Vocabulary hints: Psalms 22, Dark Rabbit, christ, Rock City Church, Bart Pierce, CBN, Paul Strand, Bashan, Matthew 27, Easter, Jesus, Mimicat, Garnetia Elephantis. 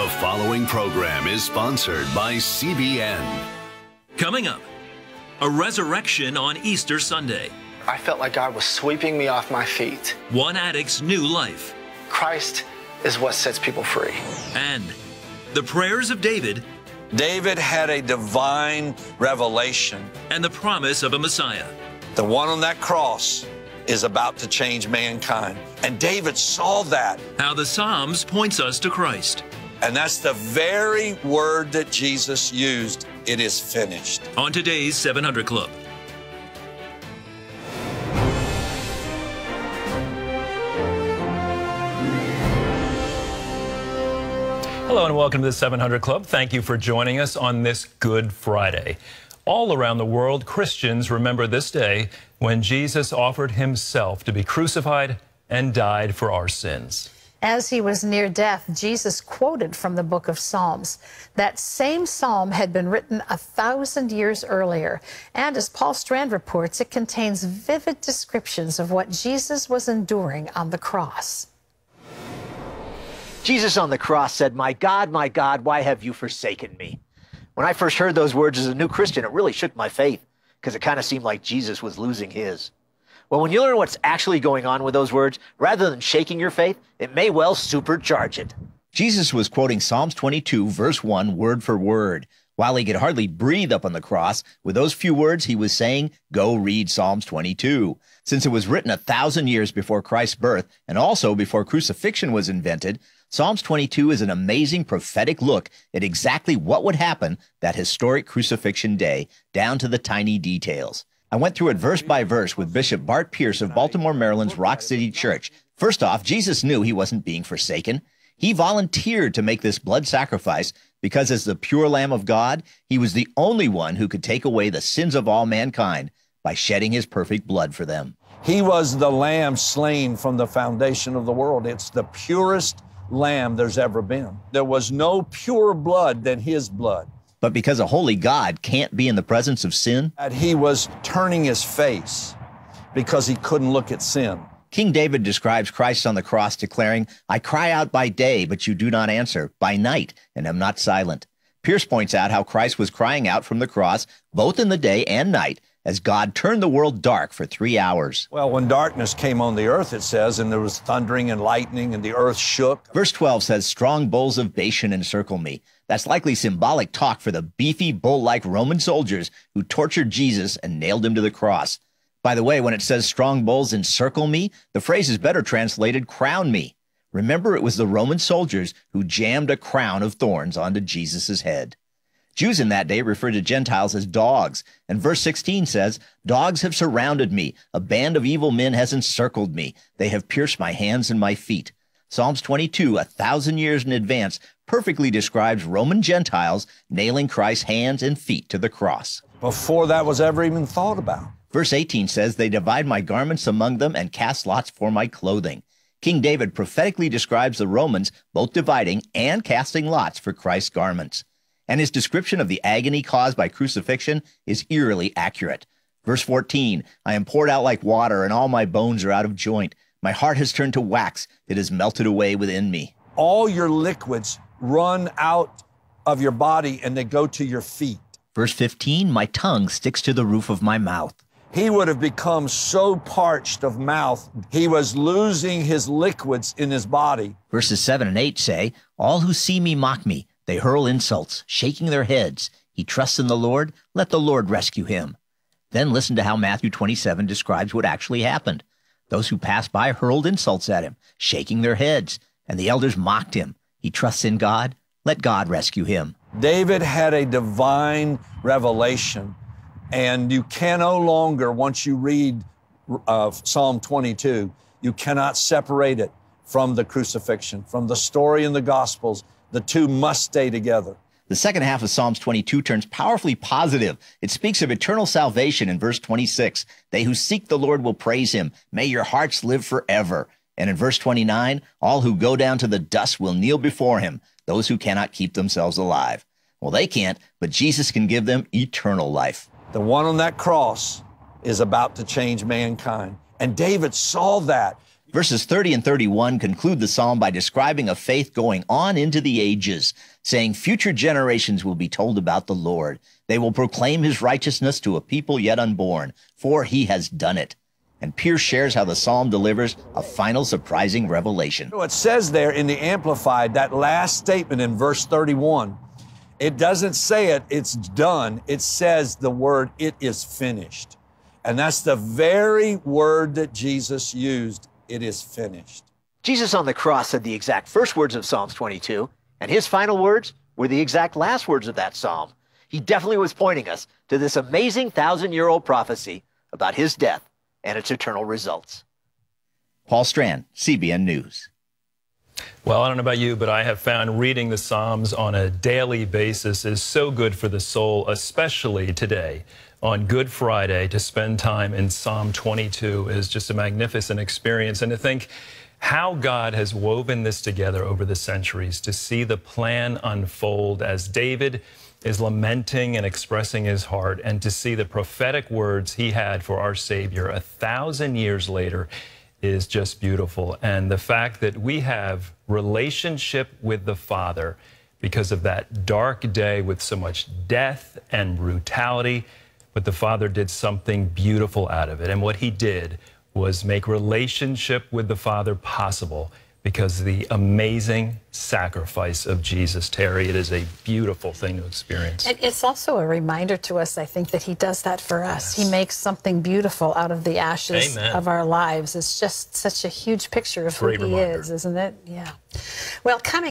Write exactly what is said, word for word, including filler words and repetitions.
The following program is sponsored by C B N. Coming up, a resurrection on Easter Sunday. I felt like God was sweeping me off my feet. One addict's new life. Christ is what sets people free. And the prayers of David. David had a divine revelation. And the promise of a Messiah. The one on that cross is about to change mankind. And David saw that. How the Psalms points us to Christ. And that's the very word that Jesus used. It is finished. On today's seven hundred Club. Hello and welcome to the seven hundred Club. Thank you for joining us on this Good Friday. All around the world, Christians remember this day when Jesus offered himself to be crucified and died for our sins. As he was near death, Jesus quoted from the book of Psalms. That same psalm had been written a thousand years earlier. And as Paul Strand reports, it contains vivid descriptions of what Jesus was enduring on the cross. Jesus on the cross said, "My God, my God, why have you forsaken me?" When I first heard those words as a new Christian, it really shook my faith because it kind of seemed like Jesus was losing his. Well, when you learn what's actually going on with those words, rather than shaking your faith, it may well supercharge it. Jesus was quoting Psalms twenty-two, verse one, word for word. While he could hardly breathe up on the cross, with those few words he was saying, go read Psalms twenty-two. Since it was written a thousand years before Christ's birth and also before crucifixion was invented, Psalms twenty-two is an amazing prophetic look at exactly what would happen that historic crucifixion day, down to the tiny details. I went through it verse by verse with Bishop Bart Pierce of Baltimore, Maryland's Rock City Church. First off, Jesus knew he wasn't being forsaken. He volunteered to make this blood sacrifice because as the pure Lamb of God, he was the only one who could take away the sins of all mankind by shedding his perfect blood for them. He was the Lamb slain from the foundation of the world. It's the purest Lamb there's ever been. There was no purer blood than his blood. But because a holy God can't be in the presence of sin, he was turning his face because he couldn't look at sin. King David describes Christ on the cross declaring, "I cry out by day, but you do not answer, by night, and am not silent." Pierce points out how Christ was crying out from the cross both in the day and night, as God turned the world dark for three hours. Well, when darkness came on the earth, it says, and there was thundering and lightning, and the earth shook. Verse twelve says, strong bulls of Bashan encircle me. That's likely symbolic talk for the beefy, bull-like Roman soldiers who tortured Jesus and nailed him to the cross. By the way, when it says strong bulls encircle me, the phrase is better translated, crown me. Remember, it was the Roman soldiers who jammed a crown of thorns onto Jesus' head. Jews in that day referred to Gentiles as dogs, and verse sixteen says, dogs have surrounded me, a band of evil men has encircled me, they have pierced my hands and my feet. Psalms twenty-two, a thousand years in advance, perfectly describes Roman Gentiles nailing Christ's hands and feet to the cross. Before that was ever even thought about. Verse eighteen says, they divide my garments among them and cast lots for my clothing. King David prophetically describes the Romans both dividing and casting lots for Christ's garments. And his description of the agony caused by crucifixion is eerily accurate. Verse fourteen, I am poured out like water, and all my bones are out of joint. My heart has turned to wax. It has melted away within me. All your liquids run out of your body, and they go to your feet. Verse fifteen, my tongue sticks to the roof of my mouth. He would have become so parched of mouth, he was losing his liquids in his body. Verses seven and eight say, all who see me mock me. They hurl insults, shaking their heads. He trusts in the Lord. Let the Lord rescue him. Then listen to how Matthew twenty-seven describes what actually happened. Those who passed by hurled insults at him, shaking their heads, and the elders mocked him. He trusts in God. Let God rescue him. David had a divine revelation, and you can no longer, once you read uh, Psalm twenty-two, you cannot separate it from the crucifixion, from the story in the Gospels. The two must stay together. The second half of Psalms twenty-two turns powerfully positive. It speaks of eternal salvation in verse twenty-six. They who seek the Lord will praise him. May your hearts live forever. And in verse twenty-nine, all who go down to the dust will kneel before him, those who cannot keep themselves alive. Well, they can't, but Jesus can give them eternal life. The one on that cross is about to change mankind. And David saw that. Verses thirty and thirty-one conclude the psalm by describing a faith going on into the ages, saying future generations will be told about the Lord. They will proclaim his righteousness to a people yet unborn, for he has done it. And Pierce shares how the psalm delivers a final surprising revelation. So it says there in the Amplified, that last statement in verse thirty-one, it doesn't say it, it's done. It says the word, it is finished. And that's the very word that Jesus used. It is finished. Jesus on the cross said the exact first words of Psalms twenty-two, and his final words were the exact last words of that psalm. He definitely was pointing us to this amazing thousand-year-old prophecy about his death and its eternal results. Paul Strand, C B N News. Well, I don't know about you, but I have found reading the Psalms on a daily basis is so good for the soul, especially today. On Good Friday, to spend time in Psalm twenty-two is just a magnificent experience. And to think how God has woven this together over the centuries, to see the plan unfold as David is lamenting and expressing his heart, and to see the prophetic words he had for our Savior a thousand years later is just beautiful. And the fact that we have relationship with the Father because of that dark day with so much death and brutality, but the Father did something beautiful out of it. And what he did was make relationship with the Father possible because of the amazing sacrifice of Jesus. Terry, it is a beautiful thing to experience. It's also a reminder to us, I think, that he does that for us. Yes. He makes something beautiful out of the ashes Amen. Of our lives. It's just such a huge picture of Great who he reminder. Is, isn't it? Yeah. Well, coming